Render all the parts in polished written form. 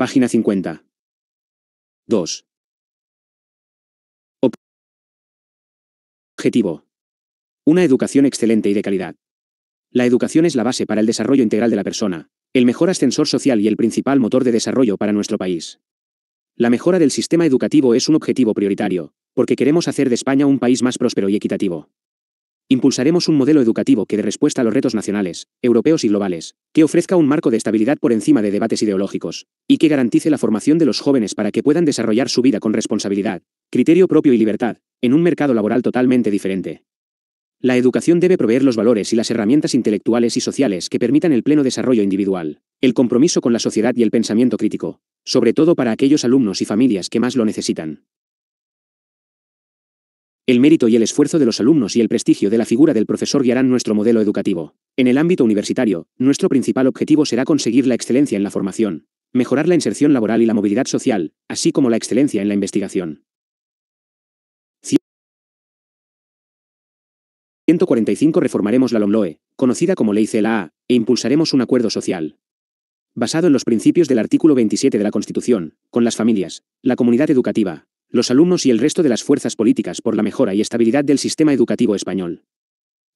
Página 50. 2. Objetivo. Una educación excelente y de calidad. La educación es la base para el desarrollo integral de la persona, el mejor ascensor social y el principal motor de desarrollo para nuestro país. La mejora del sistema educativo es un objetivo prioritario, porque queremos hacer de España un país más próspero y equitativo. Impulsaremos un modelo educativo que dé respuesta a los retos nacionales, europeos y globales, que ofrezca un marco de estabilidad por encima de debates ideológicos, y que garantice la formación de los jóvenes para que puedan desarrollar su vida con responsabilidad, criterio propio y libertad, en un mercado laboral totalmente diferente. La educación debe proveer los valores y las herramientas intelectuales y sociales que permitan el pleno desarrollo individual, el compromiso con la sociedad y el pensamiento crítico, sobre todo para aquellos alumnos y familias que más lo necesitan. El mérito y el esfuerzo de los alumnos y el prestigio de la figura del profesor guiarán nuestro modelo educativo. En el ámbito universitario, nuestro principal objetivo será conseguir la excelencia en la formación, mejorar la inserción laboral y la movilidad social, así como la excelencia en la investigación. 145. Reformaremos la LOMLOE, conocida como Ley Celaá, e impulsaremos un acuerdo social basado en los principios del artículo 27 de la Constitución, con las familias, la comunidad educativa, los alumnos y el resto de las fuerzas políticas por la mejora y estabilidad del sistema educativo español.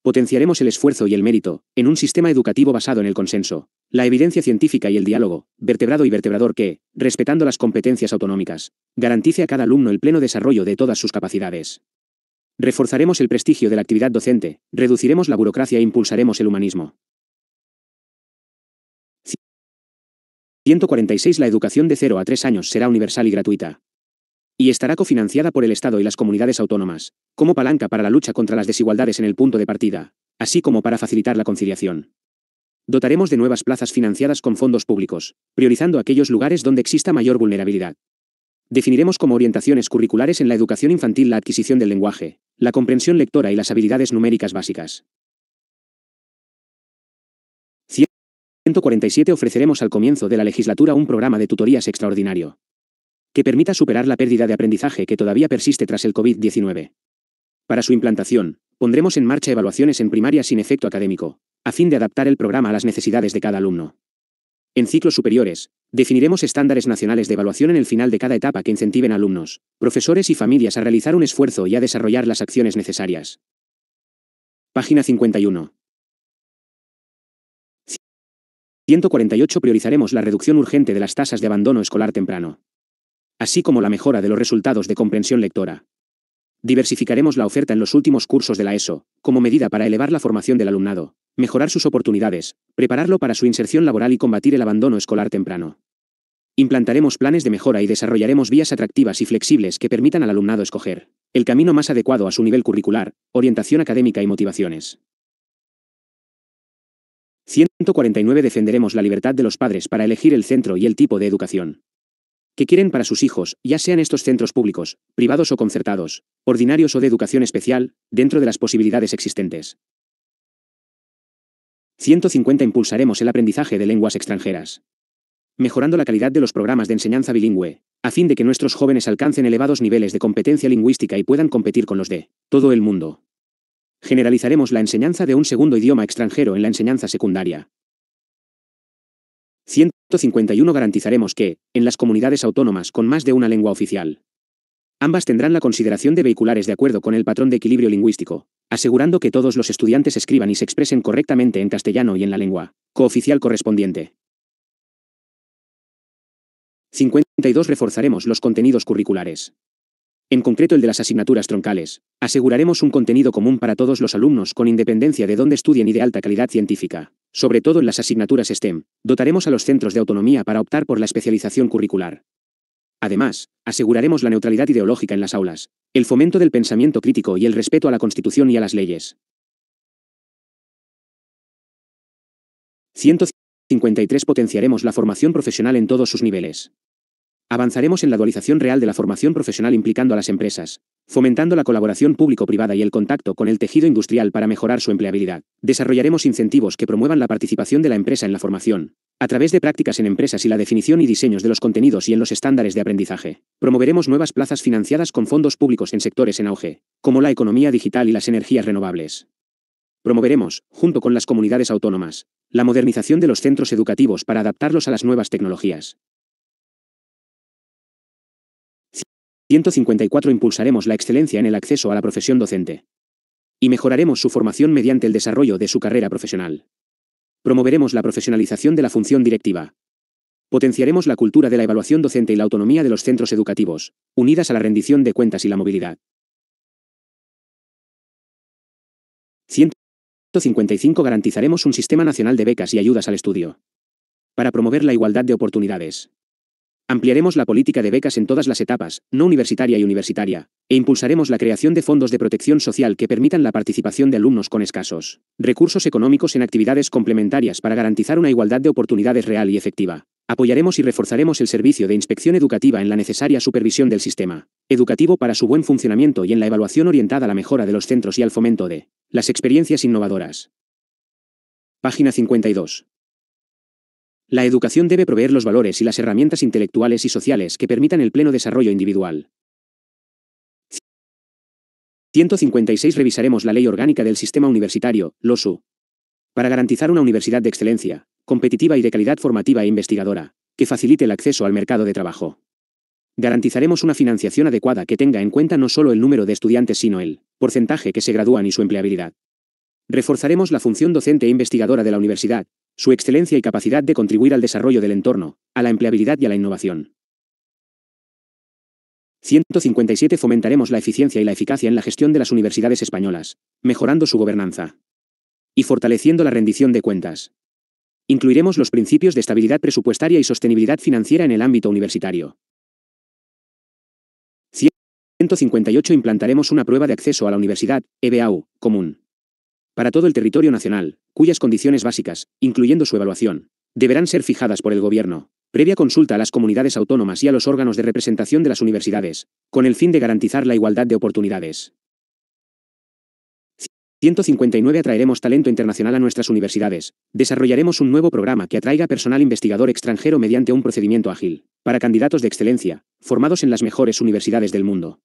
Potenciaremos el esfuerzo y el mérito, en un sistema educativo basado en el consenso, la evidencia científica y el diálogo, vertebrado y vertebrador que, respetando las competencias autonómicas, garantice a cada alumno el pleno desarrollo de todas sus capacidades. Reforzaremos el prestigio de la actividad docente, reduciremos la burocracia e impulsaremos el humanismo. 146. La educación de 0 a 3 años será universal y gratuita, y estará cofinanciada por el Estado y las comunidades autónomas, como palanca para la lucha contra las desigualdades en el punto de partida, así como para facilitar la conciliación. Dotaremos de nuevas plazas financiadas con fondos públicos, priorizando aquellos lugares donde exista mayor vulnerabilidad. Definiremos como orientaciones curriculares en la educación infantil la adquisición del lenguaje, la comprensión lectora y las habilidades numéricas básicas. 147. Ofreceremos al comienzo de la legislatura un programa de tutorías extraordinario que permita superar la pérdida de aprendizaje que todavía persiste tras el COVID-19. Para su implantación, pondremos en marcha evaluaciones en primaria sin efecto académico, a fin de adaptar el programa a las necesidades de cada alumno. En ciclos superiores, definiremos estándares nacionales de evaluación en el final de cada etapa que incentiven a alumnos, profesores y familias a realizar un esfuerzo y a desarrollar las acciones necesarias. Página 51. 148. Priorizaremos la reducción urgente de las tasas de abandono escolar temprano, así como la mejora de los resultados de comprensión lectora. Diversificaremos la oferta en los últimos cursos de la ESO, como medida para elevar la formación del alumnado, mejorar sus oportunidades, prepararlo para su inserción laboral y combatir el abandono escolar temprano. Implantaremos planes de mejora y desarrollaremos vías atractivas y flexibles que permitan al alumnado escoger el camino más adecuado a su nivel curricular, orientación académica y motivaciones. 149. Defenderemos la libertad de los padres para elegir el centro y el tipo de educación que quieren para sus hijos, ya sean estos centros públicos, privados o concertados, ordinarios o de educación especial, dentro de las posibilidades existentes. 150. Impulsaremos el aprendizaje de lenguas extranjeras, mejorando la calidad de los programas de enseñanza bilingüe, a fin de que nuestros jóvenes alcancen elevados niveles de competencia lingüística y puedan competir con los de todo el mundo. Generalizaremos la enseñanza de un segundo idioma extranjero en la enseñanza secundaria. 151. Garantizaremos que, en las comunidades autónomas con más de una lengua oficial, ambas tendrán la consideración de vehiculares de acuerdo con el patrón de equilibrio lingüístico, asegurando que todos los estudiantes escriban y se expresen correctamente en castellano y en la lengua cooficial correspondiente. 52. Reforzaremos los contenidos curriculares, en concreto el de las asignaturas troncales. Aseguraremos un contenido común para todos los alumnos con independencia de dónde estudien y de alta calidad científica, sobre todo en las asignaturas STEM. Dotaremos a los centros de autonomía para optar por la especialización curricular. Además, aseguraremos la neutralidad ideológica en las aulas, el fomento del pensamiento crítico y el respeto a la Constitución y a las leyes. 153. Potenciaremos la formación profesional en todos sus niveles. Avanzaremos en la dualización real de la formación profesional implicando a las empresas, fomentando la colaboración público-privada y el contacto con el tejido industrial para mejorar su empleabilidad. Desarrollaremos incentivos que promuevan la participación de la empresa en la formación, a través de prácticas en empresas y la definición y diseños de los contenidos y en los estándares de aprendizaje. Promoveremos nuevas plazas financiadas con fondos públicos en sectores en auge, como la economía digital y las energías renovables. Promoveremos, junto con las comunidades autónomas, la modernización de los centros educativos para adaptarlos a las nuevas tecnologías. 154. Impulsaremos la excelencia en el acceso a la profesión docente y mejoraremos su formación mediante el desarrollo de su carrera profesional. Promoveremos la profesionalización de la función directiva. Potenciaremos la cultura de la evaluación docente y la autonomía de los centros educativos, unidas a la rendición de cuentas y la movilidad. 155. Garantizaremos un sistema nacional de becas y ayudas al estudio para promover la igualdad de oportunidades. Ampliaremos la política de becas en todas las etapas, no universitaria y universitaria, e impulsaremos la creación de fondos de protección social que permitan la participación de alumnos con escasos recursos económicos en actividades complementarias para garantizar una igualdad de oportunidades real y efectiva. Apoyaremos y reforzaremos el servicio de inspección educativa en la necesaria supervisión del sistema educativo para su buen funcionamiento y en la evaluación orientada a la mejora de los centros y al fomento de las experiencias innovadoras. Página 52. La educación debe proveer los valores y las herramientas intelectuales y sociales que permitan el pleno desarrollo individual. 156. Revisaremos la Ley Orgánica del Sistema Universitario, LOSU, para garantizar una universidad de excelencia, competitiva y de calidad formativa e investigadora, que facilite el acceso al mercado de trabajo. Garantizaremos una financiación adecuada que tenga en cuenta no solo el número de estudiantes, sino el porcentaje que se gradúan y su empleabilidad. Reforzaremos la función docente e investigadora de la universidad, su excelencia y capacidad de contribuir al desarrollo del entorno, a la empleabilidad y a la innovación. 157. Fomentaremos la eficiencia y la eficacia en la gestión de las universidades españolas, mejorando su gobernanza y fortaleciendo la rendición de cuentas. Incluiremos los principios de estabilidad presupuestaria y sostenibilidad financiera en el ámbito universitario. 158. Implantaremos una prueba de acceso a la universidad, EBAU, común para todo el territorio nacional, cuyas condiciones básicas, incluyendo su evaluación, deberán ser fijadas por el Gobierno, previa consulta a las comunidades autónomas y a los órganos de representación de las universidades, con el fin de garantizar la igualdad de oportunidades. 159. Atraeremos talento internacional a nuestras universidades. Desarrollaremos un nuevo programa que atraiga personal investigador extranjero mediante un procedimiento ágil, para candidatos de excelencia, formados en las mejores universidades del mundo.